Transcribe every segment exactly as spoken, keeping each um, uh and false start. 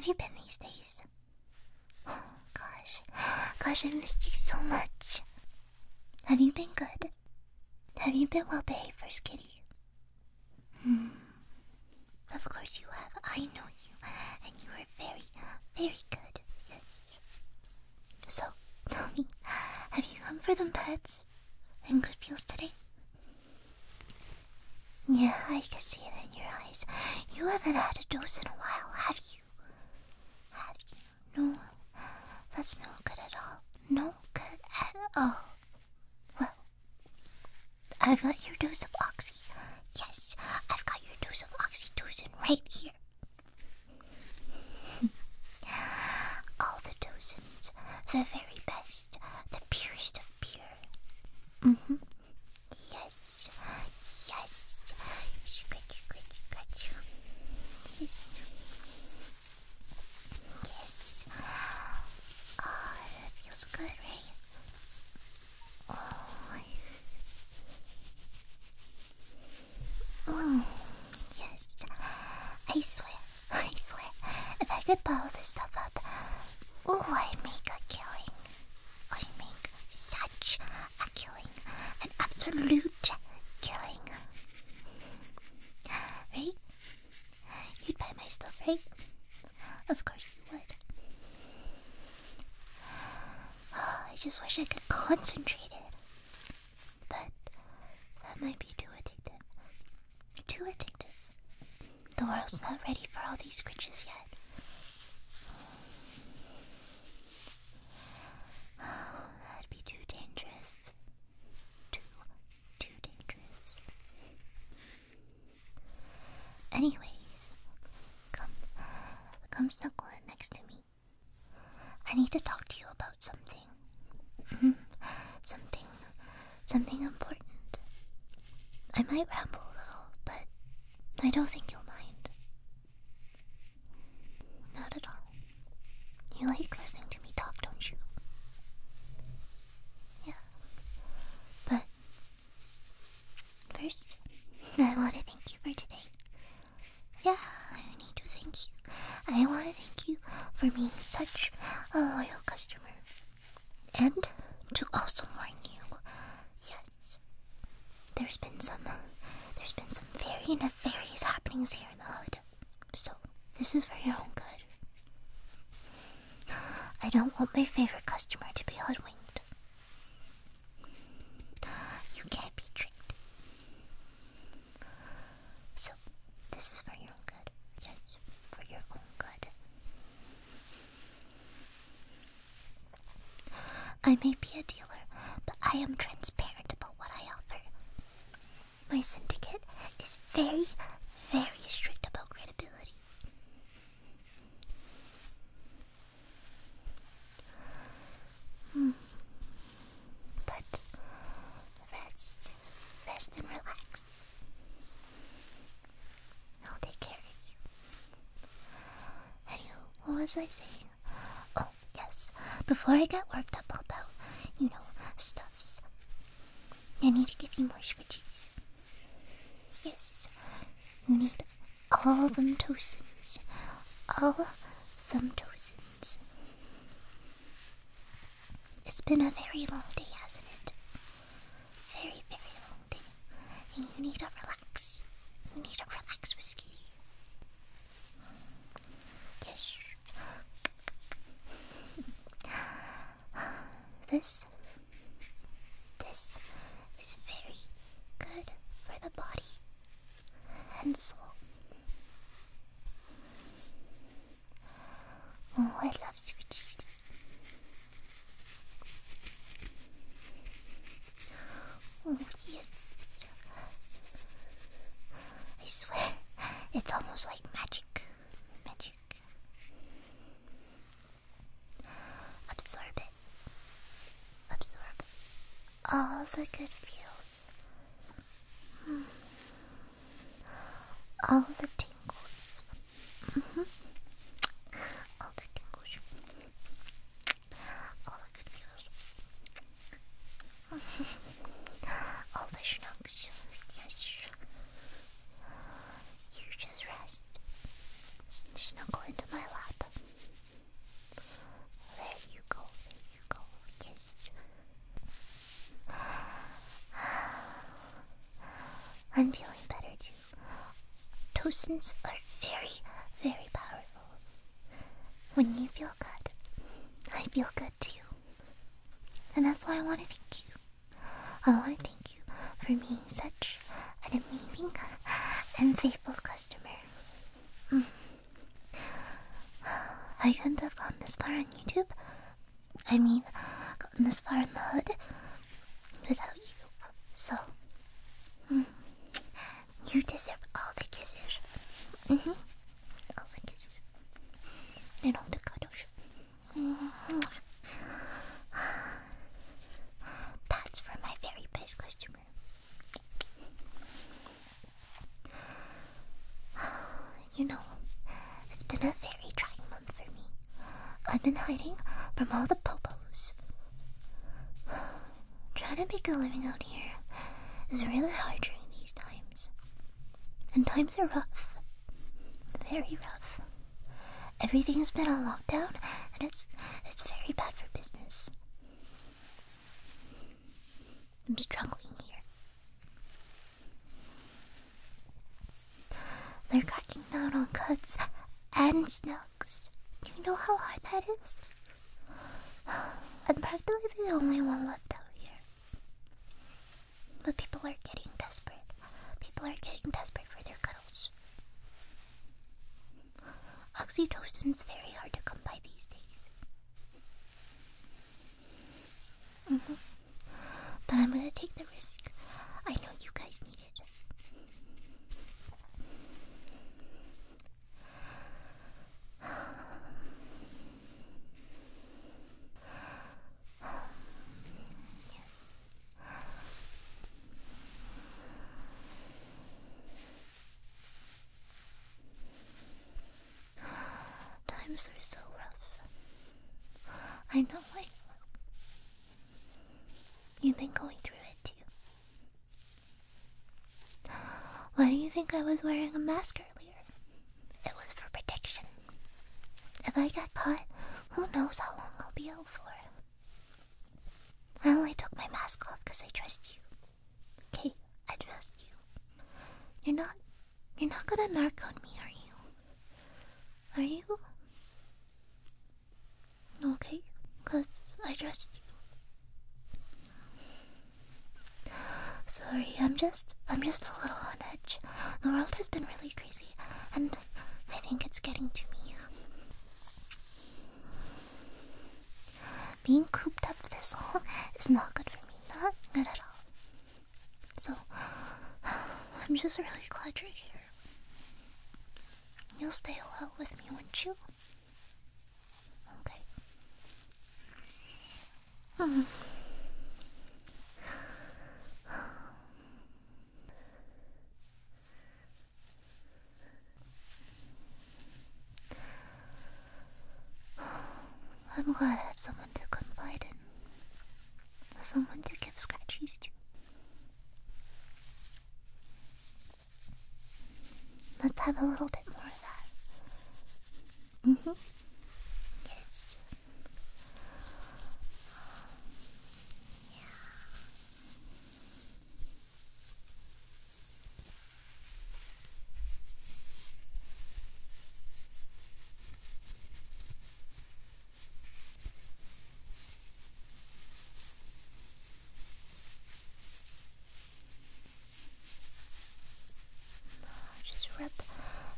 have you been these days? Oh, gosh. Gosh, I've missed you so much. Have you been good? Have you been well behaved, First Kitty? Hmm. Of course you have. I know you. And you are very, very good. Yes. So, tell me, have you come for them pets and good feels today? Yeah, I can see it in your eyes. You haven't had a dose in a while, have you? Have you? No. That's no good at all. No good at all. Well, I've got your dose of oxy. Yes, I've got your dose of oxytocin right here. All the docins, the very best, the purest of pure. Mm-hmm. Yes, yes. Yes. Yes. Ah, oh, that feels good, right? Oh. Oh, yes. I swear, I swear, if I could pile this stuff up, ooh, I'd make a killing. I'd make such a killing. An absolute killing. Right? You'd buy my stuff, right? Of course you would. Oh, I just wish I could concentrate it. But that might be too addictive. Too addictive. The world's not ready for all these scritches yet. Oh, that'd be too dangerous. Too, too dangerous. Anyways, come, come snuggle in next to me. I need to talk to you about something. something, something important. I might ramble a little, but I don't think you'll mind. Not at all. You like listening to me talk, don't you? Yeah. But first, I want to thank you for today. Yeah, I need to thank you. I want to thank you for being such a loyal customer. And to also warn you, yes, there's been some, there's been some very nefarious happenings here in the hood. So, this is for your own good. I don't want my favorite customer to be hoodwinked. You can't be tricked. So, this is for your own good. Yes, for your own good. I may be a dealer, but I am transparent about what I offer. My syndicate is very, very strict about credibility. Hmm. But rest, rest and relax. I'll take care of you. Anywho, what was I saying? Oh, yes. Before I get worked up about, you know, stuffs, I need to give you more scritchies. Yes, you need all them docins, all them docins. It's been a very long day, hasn't it? Very, very long day. And you need to relax. You need to relax, Whiskey. Yes. This, this is very good for the body. And soul. Oh, I love scritchies. Oh, yes. I swear, it's almost like magic. Magic. Absorb it. Absorb all the good feels. Hmm. All the tingles. Mm-hmm. All the tingles. All the good feels. Mm-hmm. All the schnooks. Yes. You just rest. Snuggle into my lap. I'm feeling better too. Toxins are very, very powerful. When you feel good, I feel good too. And that's why I want to thank you. I want to thank you for being such an amazing and faithful customer. Mm. I couldn't have gotten this far on YouTube. I mean, gotten this far in the hood without you. So, mm, you deserve all the kisses. Mm-hmm. All the kisses. And all the cuddles. Mm-hmm. That's for my very best customer. You know, it's been a very trying month for me. I've been hiding from all the popos. Trying to make a living out here is really hard during these times. And times are rough. Very rough. Everything's been on lockdown, and it's it's very bad for business. I'm struggling here. They're cracking down on cuts and snugs. You know how hard that is? I'm practically the only one left out here. But people are getting desperate. People are getting desperate for their cuddles. Oxytocin is very hard to come by these days. Mm-hmm. But I'm gonna take the risk. I know you guys need it. Times are so rough. I know I You've been going through it too. Why do you think I was wearing a mask earlier? It was for protection. If I get caught, who knows how long I'll be out for. I only took my mask off because I trust you. Okay, I trust you. You're not, you're not gonna narc on me, are you? Are you? Okay, because I trust you. Sorry, I'm just, I'm just a little on edge. The world has been really crazy, and I think it's getting to me. Being cooped up this long is not good for me, not good at all. So, I'm just really glad you're here. You'll stay a while with me, won't you? Okay. Hmm. I'm glad I have someone to confide in. Someone to give scratchies to. Let's have a little bit more of that. Mm-hmm. Yes.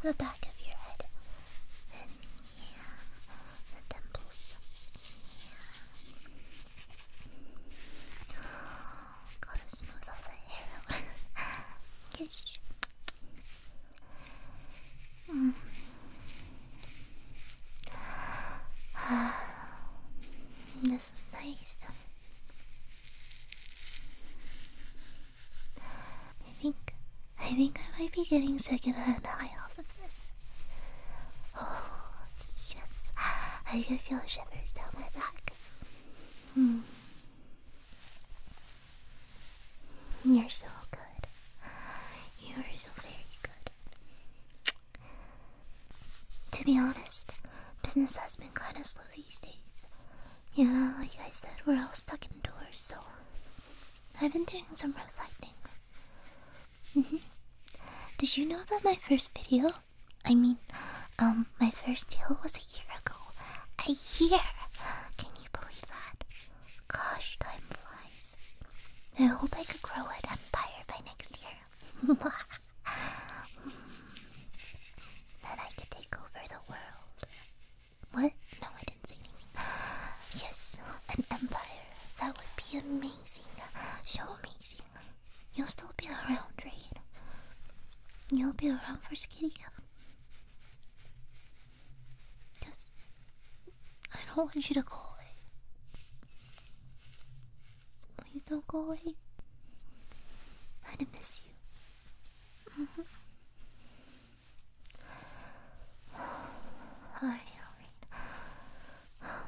The back of your head, and yeah, the temples. Yeah. Gotta smooth all the hair out. Yes. Mm. Uh, this is nice. I think, I think I might be getting secondhand high off of this. Oh, yes. I can feel shivers down my back. Hmm. You're so good. You're so very good. To be honest, business has been kinda slow these days. Yeah, like I said, we're all stuck indoors, so I've been doing some reflecting. Mm-hmm. Did you know that my first video, I mean, um, my first deal was a year ago? A year! Can you believe that? Gosh, time flies. I hope I could grow an empire by next year. Then I could take over the world. What? No, I didn't say anything. Yes, an empire. That would be amazing. So amazing. You'll still be around, right? You'll be around for Skitty? Yes. I don't want you to go away. Please don't go away. I'd miss you. Mm-hmm. Alright, alright.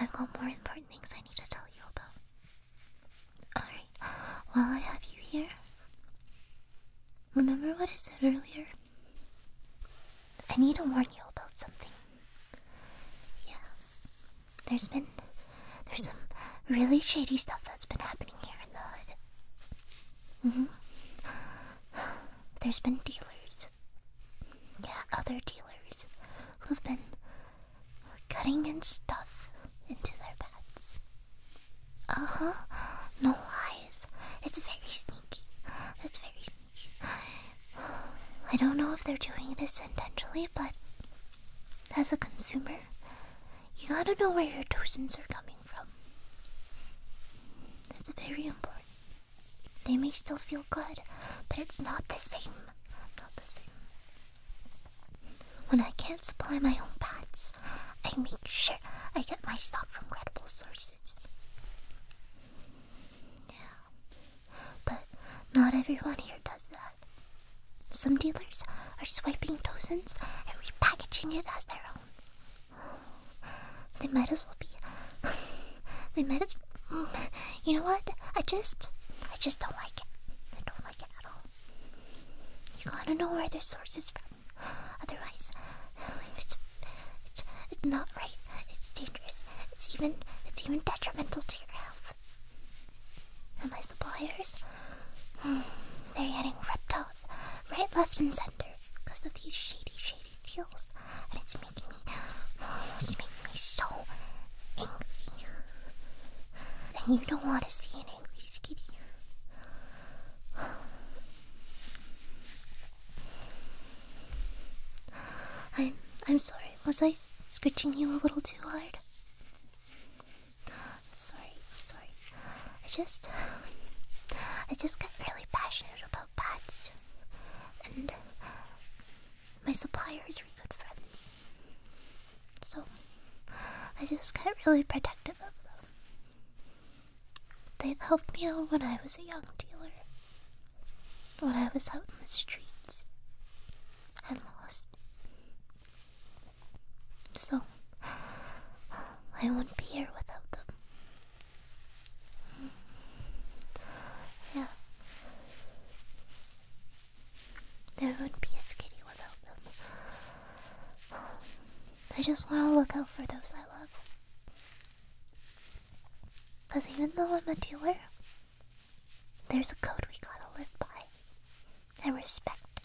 I've got more important things I need to tell you about. Alright, while I have you here, remember what I said earlier? I need to warn you about something. Yeah. There's been... There's some really shady stuff that's been happening here in the hood. Mm-hmm. There's been dealers. Yeah, other dealers. Who've been cutting in stuff into their pets. Uh-huh. No lies. It's very sneaky. It's very sneaky. I don't know if they're doing this intentionally, but as a consumer, you gotta know where your docents are coming from. It's very important. They may still feel good, but it's not the same. Not the same. When I can't supply my own pets, I make sure I get my stock from credible sources. Yeah. But not everyone here does that. Some dealers are swiping dozens and repackaging it as their own. They might as well be... They might as... You know what? I just... I just don't like it. I don't like it at all. You gotta know where their source is from. Otherwise, it's... It's, it's not right. It's dangerous. It's even... It's even detrimental to your health. And my suppliers... They're getting ripped out. Right, left, and center, because of these shady, shady deals, and it's making me, it's making me so angry. And you don't want to see an angry Skitty. I'm, I'm sorry. Was I scratching you a little too hard? Sorry, sorry. I just, I just got really passionate about bats. And my suppliers were good friends, so I just got really protective of them. They've helped me out when I was a young dealer, when I was out in the streets and lost. So I wouldn't be here without them. Yeah. There wouldn't be a Skitty without them. I just want to look out for those I love. Because even though I'm a dealer, there's a code we gotta live by. And respect.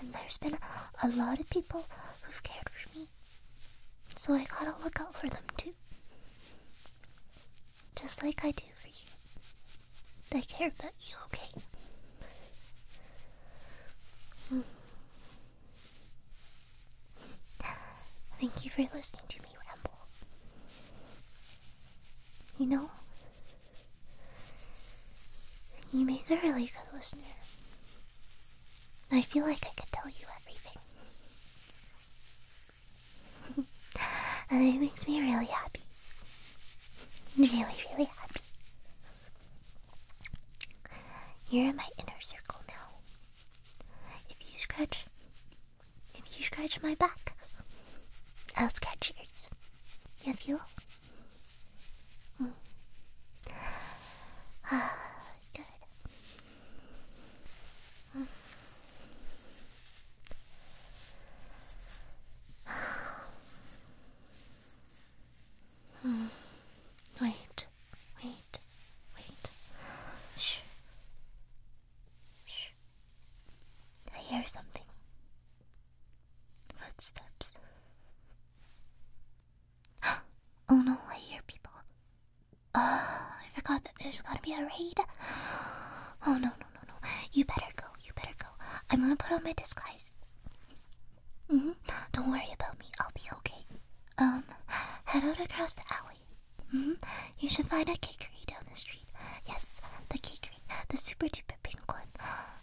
And there's been a lot of people who've cared for me. So I gotta look out for them too. Just like I do for you. I care about you, okay? Thank you for listening to me ramble. You know, you make a really good listener. I feel like I could tell you everything. And it makes me really happy. Really, really happy. You're in my inner circle now. Scratch. If you scratch my back, I'll scratch yours. You feel? Mm. Ah, good. Mm. Mm. Wait, wait, wait. Shh. She's gonna be alright. Oh, no, no, no, no. You better go. You better go. I'm gonna put on my disguise. Mm-hmm. Don't worry about me. I'll be okay. Um, head out across the alley. Mm-hmm. You should find a cakery down the street. Yes, the cakery. The super duper pink one.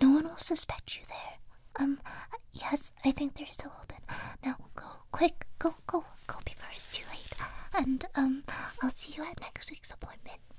No one will suspect you there. Um, yes, I think they're still open. Now, go, quick, go, go, go before it's too late. And, um, I'll see you at next week's appointment.